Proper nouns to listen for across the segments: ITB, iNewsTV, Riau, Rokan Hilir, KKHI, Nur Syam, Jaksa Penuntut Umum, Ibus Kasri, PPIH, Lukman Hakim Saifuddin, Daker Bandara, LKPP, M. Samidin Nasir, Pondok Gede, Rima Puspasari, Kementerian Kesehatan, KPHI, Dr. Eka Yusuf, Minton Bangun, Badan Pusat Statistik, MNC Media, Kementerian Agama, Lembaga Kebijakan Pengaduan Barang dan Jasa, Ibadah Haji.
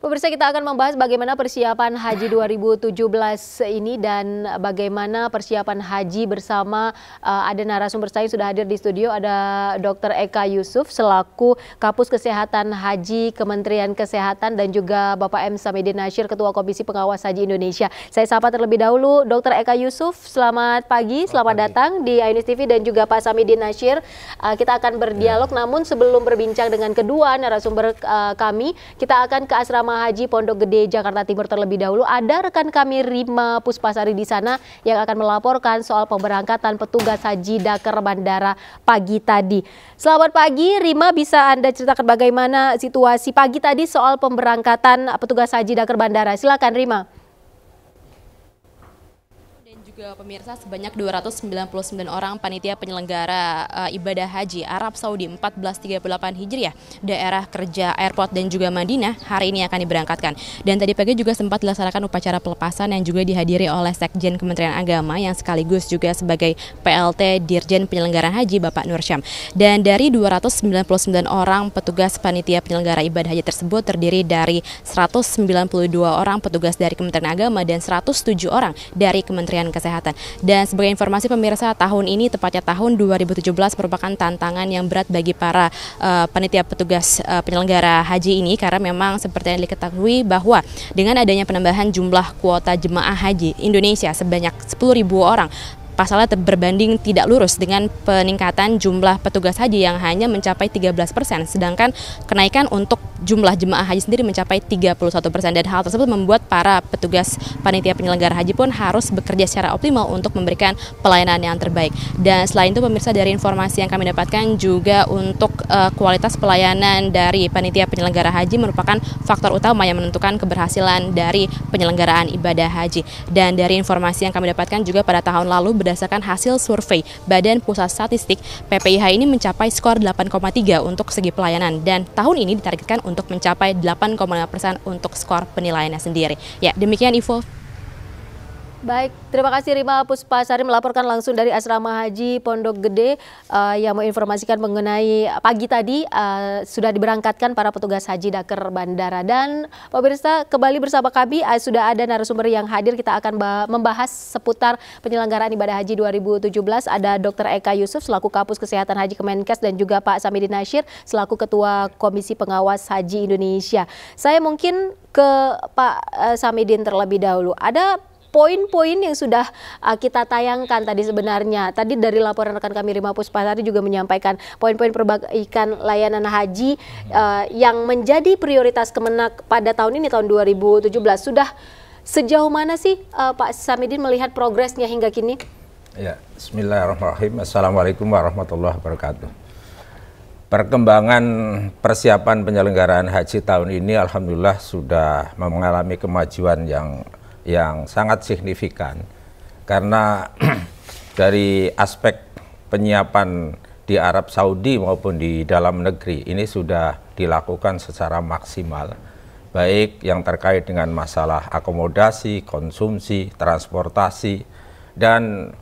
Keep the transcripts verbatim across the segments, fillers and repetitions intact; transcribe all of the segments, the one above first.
Pemirsa, kita akan membahas bagaimana persiapan haji dua ribu tujuh belas ini dan bagaimana persiapan haji bersama uh, ada narasumber saya yang sudah hadir di studio, ada dokter Eka Yusuf selaku Kapus Kesehatan Haji Kementerian Kesehatan dan juga Bapak M. Samidin Nasir, Ketua Komisi Pengawas Haji Indonesia. Saya sapa terlebih dahulu dokter Eka Yusuf, selamat pagi, selamat pagi. Datang di iNewsTV dan juga Pak Samidin Nasir. Uh, kita akan berdialog, ya. Namun sebelum berbincang dengan kedua narasumber uh, kami, kita akan ke asrama Haji Pondok Gede, Jakarta Timur terlebih dahulu. Ada rekan kami Rima Puspasari di sana yang akan melaporkan soal pemberangkatan petugas haji Daker Bandara pagi tadi. Selamat pagi Rima, bisa Anda ceritakan bagaimana situasi pagi tadi soal pemberangkatan petugas haji Daker Bandara? Silakan Rima. Pemirsa, sebanyak dua ratus sembilan puluh sembilan orang panitia penyelenggara uh, ibadah haji Arab Saudi seribu empat ratus tiga puluh delapan Hijriah, daerah kerja airport dan juga Madinah hari ini akan diberangkatkan. Dan tadi pagi juga sempat dilaksanakan upacara pelepasan yang juga dihadiri oleh Sekjen Kementerian Agama yang sekaligus juga sebagai P L T Dirjen Penyelenggaraan Haji Bapak Nur Syam. Dan dari dua ratus sembilan puluh sembilan orang petugas panitia penyelenggara ibadah haji tersebut terdiri dari seratus sembilan puluh dua orang petugas dari Kementerian Agama dan seratus tujuh orang dari Kementerian Kesehatan. Dan sebagai informasi pemirsa, tahun ini tepatnya tahun dua ribu tujuh belas merupakan tantangan yang berat bagi para uh, panitia petugas uh, penyelenggara haji ini, karena memang seperti yang diketahui bahwa dengan adanya penambahan jumlah kuota jemaah haji Indonesia sebanyak sepuluh ribu orang, pasalnya berbanding tidak lurus dengan peningkatan jumlah petugas haji yang hanya mencapai tiga belas persen, sedangkan kenaikan untuk jumlah jemaah haji sendiri mencapai tiga puluh satu persen. Dan hal tersebut membuat para petugas panitia penyelenggara haji pun harus bekerja secara optimal untuk memberikan pelayanan yang terbaik. Dan selain itu pemirsa, dari informasi yang kami dapatkan juga untuk uh, kualitas pelayanan dari panitia penyelenggara haji merupakan faktor utama yang menentukan keberhasilan dari penyelenggaraan ibadah haji. Dan dari informasi yang kami dapatkan juga pada tahun lalu, berdasarkan hasil survei Badan Pusat Statistik, P P I H ini mencapai skor delapan koma tiga untuk segi pelayanan, dan tahun ini ditargetkan untuk mencapai delapan koma lima persen untuk skor penilaiannya sendiri. Ya, demikian info. Baik, terima kasih Rima Puspasari melaporkan langsung dari Asrama Haji Pondok Gede uh, yang menginformasikan mengenai pagi tadi uh, sudah diberangkatkan para petugas haji Daker Bandara. Dan pemirsa, kembali bersama kami uh, sudah ada narasumber yang hadir. Kita akan membahas seputar penyelenggaraan ibadah haji dua ribu tujuh belas. Ada dokter Eka Yusuf selaku Kapus Kesehatan Haji Kemenkes dan juga Pak Samidin Nasir selaku Ketua Komisi Pengawas Haji Indonesia. Saya mungkin ke Pak uh, Samidin terlebih dahulu. Ada poin-poin yang sudah uh, kita tayangkan tadi sebenarnya. Tadi dari laporan rekan kami Rima Puspasari juga menyampaikan poin-poin perbaikan layanan haji uh, yang menjadi prioritas Kemenak pada tahun ini, tahun dua ribu tujuh belas. Sudah sejauh mana sih uh, Pak Samidin melihat progresnya hingga kini? Ya, bismillahirrahmanirrahim. Assalamualaikum warahmatullahi wabarakatuh. Perkembangan persiapan penyelenggaraan haji tahun ini alhamdulillah sudah mengalami kemajuan yang yang sangat signifikan, karena dari aspek penyiapan di Arab Saudi maupun di dalam negeri ini sudah dilakukan secara maksimal, baik yang terkait dengan masalah akomodasi, konsumsi, transportasi, dan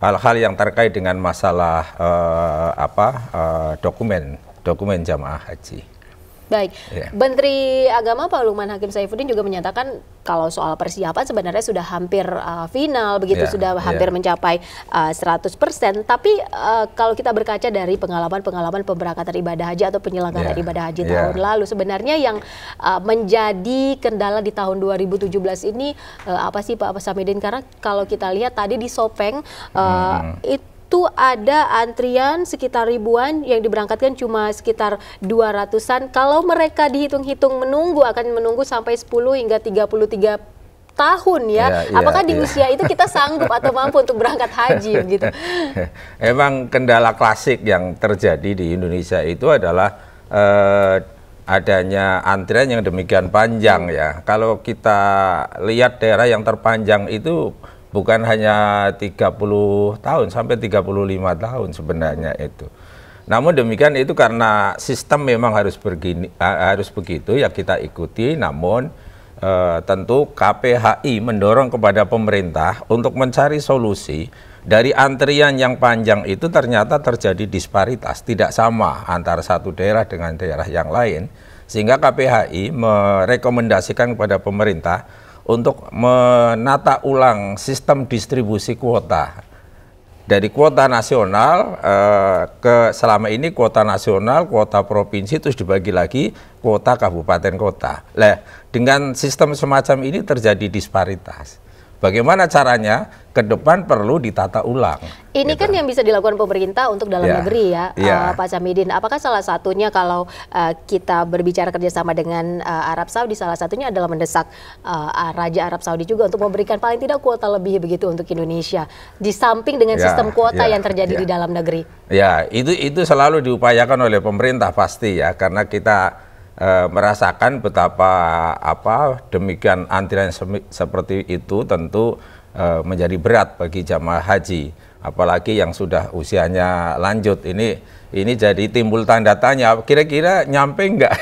hal-hal yang terkait dengan masalah eh, apa eh, dokumen dokumen jamaah haji. Baik, yeah. Menteri Agama Pak Lukman Hakim Saifuddin juga menyatakan kalau soal persiapan sebenarnya sudah hampir uh, final, begitu yeah, sudah hampir yeah. mencapai uh, seratus persen. Tapi uh, kalau kita berkaca dari pengalaman-pengalaman pemberangkatan ibadah haji atau penyelenggaraan yeah. ibadah haji yeah. tahun lalu, sebenarnya yang uh, menjadi kendala di tahun dua ribu tujuh belas ini uh, apa sih Pak Samidin? Karena kalau kita lihat tadi di Sopeng uh, hmm. itu itu ada antrian sekitar ribuan, yang diberangkatkan cuma sekitar dua ratusan. Kalau mereka dihitung-hitung menunggu, akan menunggu sampai sepuluh hingga tiga puluh tiga tahun ya. ya Apakah ya, di ya. usia itu kita sanggup atau mampu untuk berangkat haji gitu? Emang kendala klasik yang terjadi di Indonesia itu adalah eh, adanya antrian yang demikian panjang ya. Kalau kita lihat daerah yang terpanjang itu bukan hanya tiga puluh tahun sampai tiga puluh lima tahun sebenarnya itu. Namun demikian itu karena sistem memang harus begini, harus begitu ya kita ikuti. Namun eh, tentu K P H I mendorong kepada pemerintah untuk mencari solusi dari antrian yang panjang itu. Ternyata terjadi disparitas, tidak sama antara satu daerah dengan daerah yang lain. Sehingga K P H I merekomendasikan kepada pemerintah untuk menata ulang sistem distribusi kuota. Dari kuota nasional eh, ke selama ini kuota nasional, kuota provinsi, terus dibagi lagi kuota kabupaten kota. Nah, dengan sistem semacam ini terjadi disparitas. Bagaimana caranya? Ke depan perlu ditata ulang. Ini gitu. Kan yang bisa dilakukan pemerintah untuk dalam yeah. negeri ya, yeah. uh, Pak Samidin. Apakah salah satunya kalau uh, kita berbicara kerjasama dengan uh, Arab Saudi, salah satunya adalah mendesak uh, Raja Arab Saudi juga untuk memberikan paling tidak kuota lebih begitu untuk Indonesia, di samping dengan yeah. sistem kuota yeah. yang terjadi yeah. di dalam negeri. Ya, yeah. itu itu selalu diupayakan oleh pemerintah pasti ya, karena kita E, merasakan betapa apa demikian antrian seperti itu tentu e, menjadi berat bagi jamaah haji, apalagi yang sudah usianya lanjut ini ini jadi timbul tanda tanya kira-kira nyampe enggak.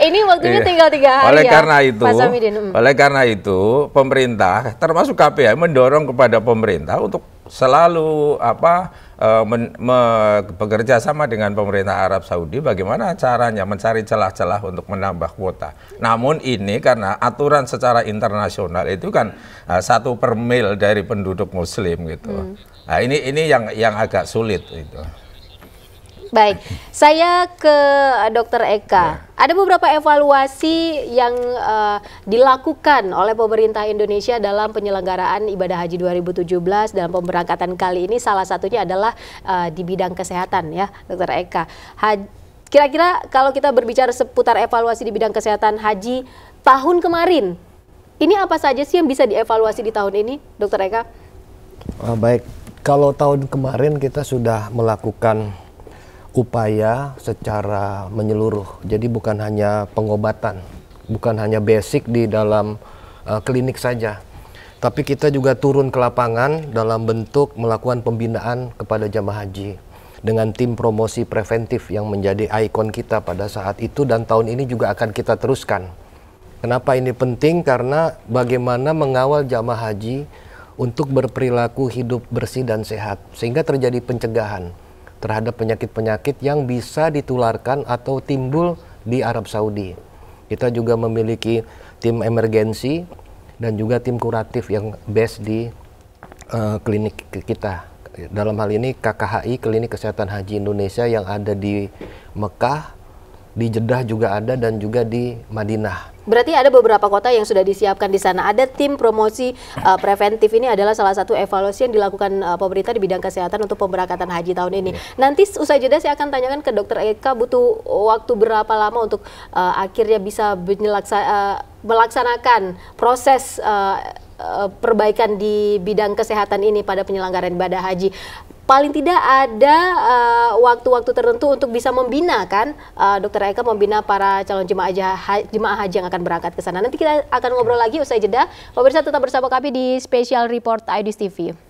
Ini waktunya tinggal tiga hari. Oleh ya, karena itu, Pak Samidin. Oleh karena itu pemerintah termasuk K P H I mendorong kepada pemerintah untuk selalu apa men, me, bekerja sama dengan pemerintah Arab Saudi bagaimana caranya mencari celah-celah untuk menambah kuota. Namun ini karena aturan secara internasional itu kan uh, satu per mil dari penduduk Muslim gitu. Hmm. Nah, ini ini yang yang agak sulit itu. Baik, saya ke Dokter Eka. Ya. Ada beberapa evaluasi yang uh, dilakukan oleh pemerintah Indonesia dalam penyelenggaraan ibadah haji dua ribu tujuh belas dalam pemberangkatan kali ini. Salah satunya adalah uh, di bidang kesehatan ya, Dokter Eka. Kira-kira kalau kita berbicara seputar evaluasi di bidang kesehatan haji tahun kemarin, ini apa saja sih yang bisa dievaluasi di tahun ini, Dokter Eka? Uh, baik, kalau tahun kemarin kita sudah melakukan upaya secara menyeluruh, jadi bukan hanya pengobatan, bukan hanya basic di dalam uh, klinik saja, tapi kita juga turun ke lapangan dalam bentuk melakukan pembinaan kepada jamaah haji dengan tim promosi preventif yang menjadi ikon kita pada saat itu dan tahun ini juga akan kita teruskan. Kenapa ini penting? Karena bagaimana mengawal jamaah haji untuk berperilaku hidup bersih dan sehat sehingga terjadi pencegahan terhadap penyakit-penyakit yang bisa ditularkan atau timbul di Arab Saudi. Kita juga memiliki tim emergensi dan juga tim kuratif yang base di uh, klinik kita. Dalam hal ini K K H I, Klinik Kesehatan Haji Indonesia yang ada di Mekah, di Jeddah juga ada dan juga di Madinah. Berarti ada beberapa kota yang sudah disiapkan di sana. Ada tim promosi uh, preventif ini adalah salah satu evaluasi yang dilakukan uh, pemerintah di bidang kesehatan untuk pemberangkatan haji tahun ini. Yeah. Nanti usai jeda saya akan tanyakan ke Dokter Eka butuh waktu berapa lama untuk uh, akhirnya bisa menyelaksa, uh, melaksanakan proses uh, uh, perbaikan di bidang kesehatan ini pada penyelenggaraan ibadah haji. Paling tidak ada waktu-waktu uh, tertentu untuk bisa membina kan, uh, Dokter Eka membina para calon jemaah haji, jemaah haji yang akan berangkat ke sana. Nanti kita akan ngobrol lagi usai jeda. Pemirsa tetap bersama kami di Special Report iNewsTV.